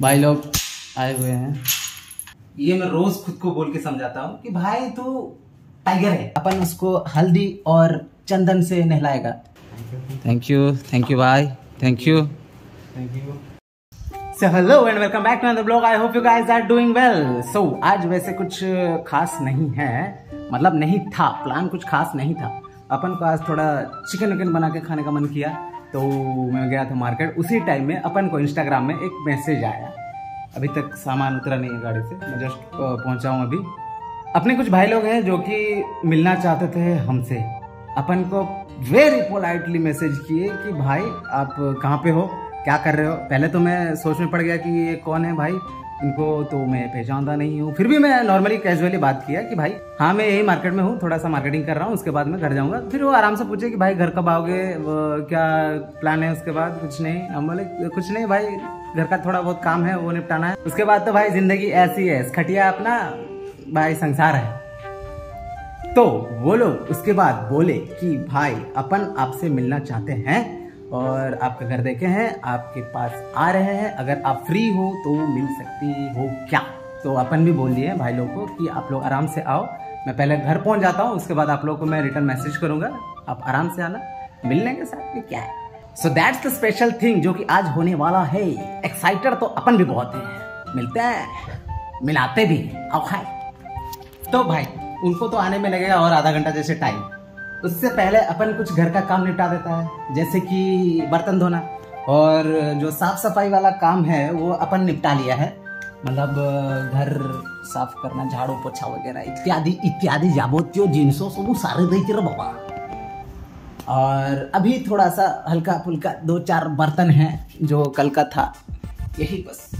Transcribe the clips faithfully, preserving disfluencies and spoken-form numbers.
भाई लोग आए हुए हैं। ये मैं रोज खुद को बोल के समझाता हूँ कि भाई तू टाइगर है, अपन उसको हल्दी और चंदन से नहलाएगा। थैंक यू थैंक यू भाई, thank you thank you. So hello and welcome back to another blog. I hope you guys are doing well. So आज वैसे कुछ खास नहीं है, मतलब नहीं था, प्लान कुछ खास नहीं था। अपन को आज थोड़ा चिकन विकन बना के खाने का मन किया, तो मैं गया था मार्केट। उसी टाइम में अपन को इंस्टाग्राम में एक मैसेज आया। अभी तक सामान उतरा नहीं है गाड़ी से, मैं जस्ट पहुंचा हूँ अभी। अपने कुछ भाई लोग हैं जो कि मिलना चाहते थे हमसे, अपन को वेरी पोलाइटली मैसेज किए कि भाई आप कहाँ पे हो, क्या कर रहे हो। पहले तो मैं सोच में पड़ गया कि ये कौन है भाई, इनको तो मैं पहचानता नहीं हूँ। फिर भी मैं नॉर्मली कैजुअली बात किया कि भाई हाँ मैं यही मार्केट में हूँ, थोड़ा सा मार्केटिंग कर रहा हूँ, उसके बाद मैं घर जाऊँगा। फिर वो आराम से पूछे कि भाई घर कब आओगे, क्या प्लान है। उसके बाद कुछ नहीं, हम बोले कुछ नहीं भाई, घर का थोड़ा बहुत काम है वो निपटाना है। उसके बाद तो भाई जिंदगी ऐसी है, खटिया अपना भाई संसार है। तो वो लोग उसके बाद बोले कि भाई अपन आपसे मिलना चाहते हैं और आपका घर देखे हैं, आपके पास आ रहे हैं, अगर आप फ्री हो तो मिल सकती हो क्या। तो अपन भी बोल दिए भाई लोग को कि आप लोग आराम से आओ, मैं पहले घर पहुंच जाता हूँ, उसके बाद आप लोग को मैं रिटर्न मैसेज करूँगा, आप आराम से आना, मिलने के साथ में क्या है। So that's the special thing जो कि आज होने वाला है। एक्साइटेड तो अपन भी बहुत है, मिलते हैं मिलाते भी हैं। आओ हाय। तो भाई उनको तो आने में लगेगा और आधा घंटा जैसे टाइम, उससे पहले अपन कुछ घर का काम निपटा देता है, जैसे कि बर्तन धोना और जो साफ सफाई वाला काम है वो अपन निपटा लिया है, मतलब घर साफ करना, झाड़ू पोछा वगैरह इत्यादि इत्यादि यावत्यो जिनसो सब सारे दे के बाबा। और अभी थोड़ा सा हल्का फुल्का दो चार बर्तन हैं जो कल का था, यही बस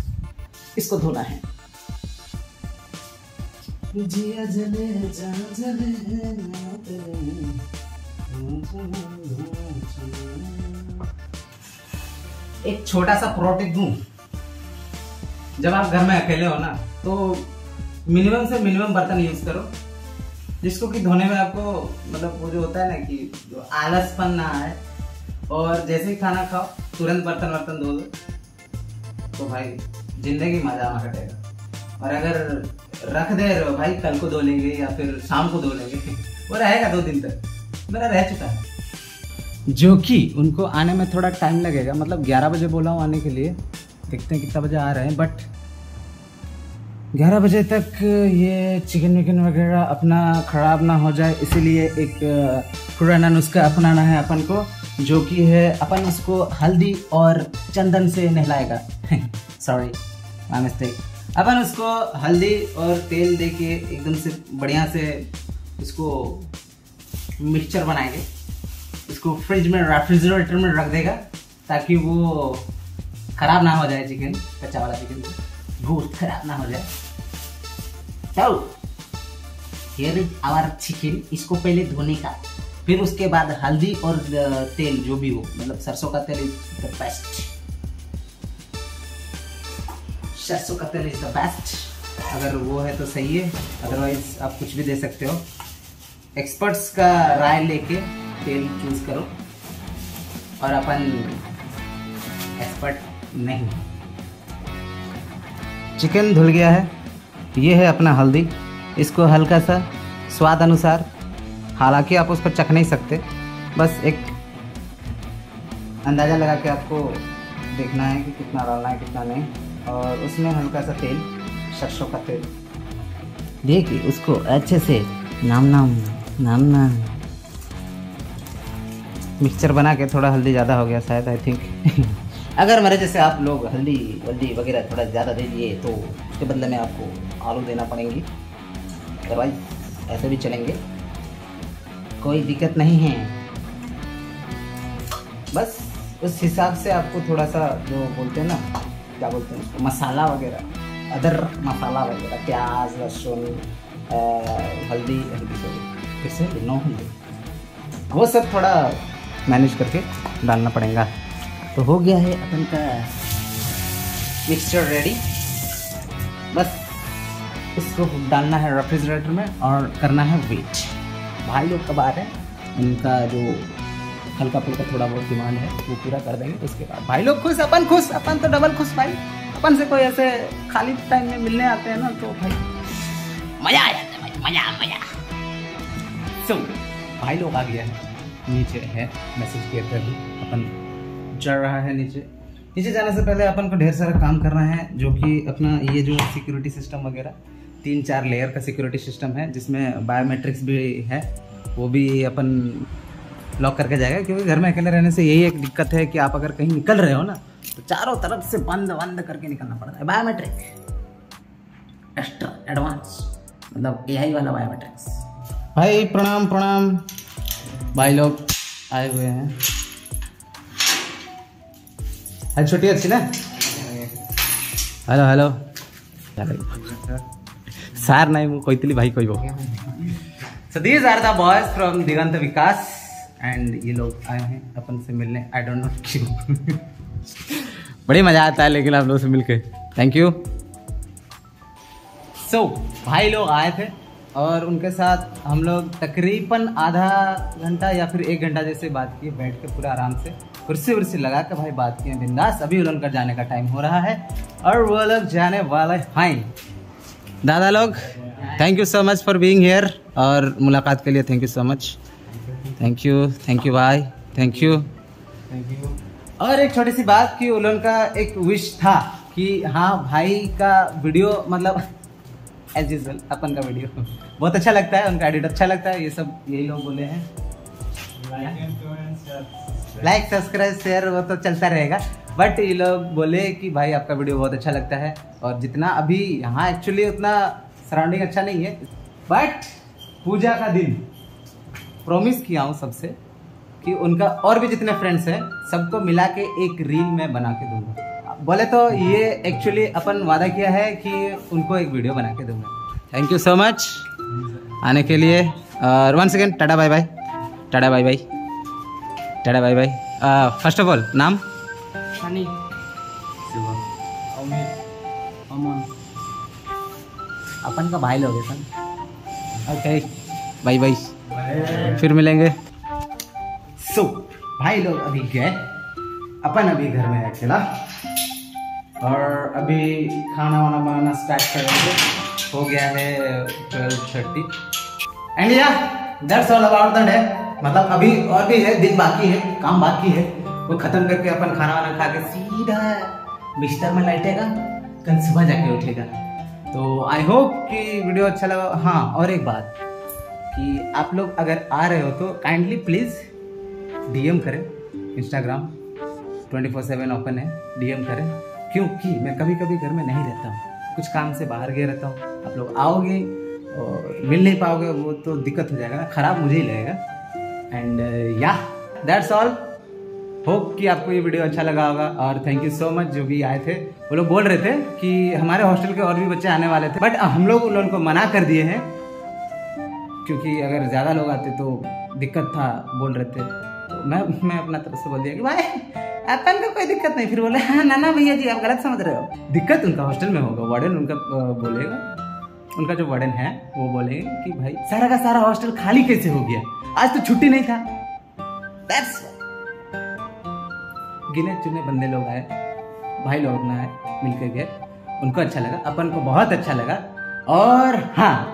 इसको धोना है। जिया जले जान जले ना तेरे। एक छोटा सा प्रोटिक दूं, जब आप घर में अकेले हो ना तो मिनिमम से मिनिमम बर्तन यूज करो, जिसको कि धोने में आपको मतलब वो जो होता है ना कि जो आलसपन ना आए, और जैसे ही खाना खाओ तुरंत बर्तन बर्तन धो दो, तो भाई जिंदगी मजा में कटेगा। और अगर रख दे रहे हो भाई कल को धो लेंगे या फिर शाम को धो लेंगे, वो रहेगा दो दिन तक, मेरा रह चुका है। जो कि उनको आने में थोड़ा टाइम लगेगा, मतलब ग्यारह बजे बोला हूँ आने के लिए, देखते हैं कितना बजे आ रहे हैं, बट ग्यारह बजे तक ये चिकन विकन वगैरह अपना ख़राब ना हो जाए, इसीलिए एक पुराना नुस्खा अपनाना है अपन को, जो कि है अपन उसको हल्दी और चंदन से नहलाएगा। Sorry my mistake. अपन उसको हल्दी और तेल दे के एकदम से बढ़िया से इसको मिक्सचर बनाएंगे, इसको फ्रिज में रेफ्रिजरेटर में रख देगा ताकि वो ख़राब ना हो जाए, चिकन कच्चा वाला चिकन गोश्त खराब ना हो जाए। तो हियर इज आवर चिकन। इसको पहले धोने का, फिर उसके बाद हल्दी और तेल जो भी हो, मतलब सरसों का तेल इज द बेस्ट, सरसों का तेल इज द बेस्ट, अगर वो है तो सही है, अदरवाइज आप कुछ भी दे सकते हो। एक्सपर्ट्स का राय लेके तेल चूज करो, और अपन एक्सपर्ट नहीं। चिकन धुल गया है, ये है अपना हल्दी, इसको हल्का सा स्वाद अनुसार, हालांकि आप उसको चख नहीं सकते, बस एक अंदाज़ा लगा के आपको देखना है कि कितना डालना है कितना नहीं, और उसमें हल्का सा तेल, सरसों का तेल देखिए, उसको अच्छे से नाम नाम नाम नाम मिक्सचर बना के। थोड़ा हल्दी ज़्यादा हो गया शायद, आई थिंक। अगर मेरे जैसे आप लोग हल्दी हल्दी वगैरह थोड़ा ज़्यादा दे दिए तो उसके बदले में आपको आलू देना पड़ेंगी, दवाई ऐसे भी चलेंगे, कोई दिक्कत नहीं है। बस उस हिसाब से आपको थोड़ा सा जो बोलते हैं ना, क्या बोलते हैं उसको, मसाला वगैरह, अदर मसाला वगैरह, प्याज लहसुन हल्दी हल्दी फिर से नो हल्दी, वो सब थोड़ा मैनेज करके डालना पड़ेगा। तो हो गया है अपन का मिक्सचर रेडी, बस इसको डालना है रेफ्रिजरेटर में और करना है वेट। भाई लोग कब आ रहे हैं, उनका जो हल्का फुल्का थोड़ा बहुत डिमांड है वो पूरा कर देंगे, उसके बाद भाई लोग खुश, अपन खुश, अपन तो डबल खुश भाई। अपन से कोई ऐसे खाली टाइम में मिलने आते हैं ना तो भाई मजा आ जाता है भाई, मजा मजा। सो भाई लोग आ गया है, नीचे है मैसेज किया था, अपन चल रहा है नीचे। नीचे जाने से पहले अपन को ढेर सारा काम करना है, जो कि अपना ये जो सिक्योरिटी सिस्टम वगैरह तीन चार लेयर का सिक्योरिटी सिस्टम है, जिसमें बायोमेट्रिक्स भी है, वो भी अपन लॉक करके जाएगा। क्योंकि घर में अकेले रहने से यही एक दिक्कत है कि आप अगर कहीं निकल रहे हो ना तो चारों तरफ से बंद बंद करके निकलना पड़ता है। बायोमेट्रिक एक्स्ट्रा एडवांस मतलब ए आई वाला बायोमेट्रिक्स। भाई प्रणाम प्रणाम, भाई लोग आए हुए हैं। अरे छोटी अच्छी ना, हेलो हेलो सार नहीं मु कहती भाई कहबो। So these are the boys from Digant Vikas and ये लोग आए हैं अपन से मिलने। आई डोंट नो क्यों बड़ी मज़ा आता है लेकिन आप लोगों से मिलके, थैंक यू। सो so, भाई लोग आए थे और उनके साथ हम लोग तकरीबन आधा घंटा या फिर एक घंटा जैसे बात की, बैठ के पूरा आराम से कुर्सी वुर्सी लगा के भाई बात किए बिंदास। अभी उनका जाने का टाइम हो रहा है और वो लोग जाने वाले हैं। दादा लोग thank you so much for being here, और मुलाकात के लिए thank you so much, thank you thank you भाई, थैंक यू थैंक यू। और एक छोटी सी बात कि उन का एक विश था कि हाँ भाई का वीडियो मतलब एज यूजल अपन का वीडियो बहुत अच्छा लगता है, उनका एडिट अच्छा लगता है, ये सब यही लोग बोले हैं। लाइक सब्सक्राइब शेयर वो तो चलता रहेगा, बट ये लोग बोले कि भाई आपका वीडियो बहुत अच्छा लगता है। और जितना अभी यहाँ एक्चुअली उतना सराउंडिंग अच्छा नहीं है, बट पूजा का दिन प्रॉमिस किया हूँ सबसे कि उनका और भी जितने फ्रेंड्स हैं सबको मिला के एक रील में बना के दूंगा। बोले तो ये एक्चुअली अपन वादा किया है कि उनको एक वीडियो बना के दूंगा। थैंक यू सो मच आने के लिए, और once again tata bye bye, tata bye bye, tata bye bye. First of all नाम शानी, शिवम, अमित, अमन, अपन का भाई लोग है। ओके बाय बाय, फिर मिलेंगे। सो so, भाई लोग अभी गए, अपन अभी घर में अकेला, और अभी खाना वाना बनाना स्टार्ट करेंगे। हो गया है ट्वेल्व थर्टी एंड या दैट्स ऑल अबाउट दैट है। मतलब अभी और भी है, दिन बाकी है, काम बाकी है, वो खत्म करके अपन खाना वाना खा के सीधा बिस्तर में लेटेगा, कल सुबह जाके उठेगा। तो आई होप कि वीडियो अच्छा लगा। हाँ और एक बात कि आप लोग अगर आ रहे हो तो काइंडली प्लीज़ डीएम करें, Instagram twenty four seven open है, डीएम करें। क्योंकि मैं कभी कभी घर में नहीं रहता हूँ, कुछ काम से बाहर गए रहता हूँ, आप लोग आओगे और मिल नहीं पाओगे, वो तो दिक्कत हो जाएगा ना, ख़राब मुझे ही लगेगा। एंड या दैट्स ऑल, होप कि आपको ये वीडियो अच्छा लगा होगा। और थैंक यू सो मच जो भी आए थे। वो लोग बोल रहे थे कि हमारे हॉस्टल के और भी बच्चे आने वाले थे, बट हम लोग उन लोगों को मना कर दिए हैं क्योंकि अगर ज़्यादा लोग आते तो दिक्कत था, बोल रहे थे। तो मैं मैं अपना तरफ से बोल दिया कि भाई अपन को कोई दिक्कत नहीं। फिर बोले हाँ नाना भैया जी आप गलत समझ रहे हो, दिक्कत उनका हॉस्टल में होगा, वार्डन उनका बोलेगा, उनका जो वार्डन है वो बोलेंगे कि भाई सारा का सारा हॉस्टल खाली कैसे हो गया, आज तो छुट्टी नहीं था। गिने चुने बंदे लोग आए, भाई लोग अपना आए, मिलकर गए, उनको अच्छा लगा, अपन को बहुत अच्छा लगा। और हाँ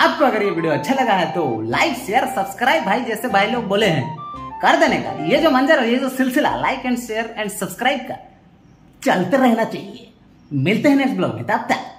आपको अगर ये वीडियो अच्छा लगा है तो लाइक शेयर सब्सक्राइब भाई जैसे भाई लोग बोले हैं कर देने का। ये जो मंजर है, ये जो सिलसिला like and share and subscribe का चलते रहना चाहिए। मिलते हैं नेक्स्ट ब्लॉग में, तब तक।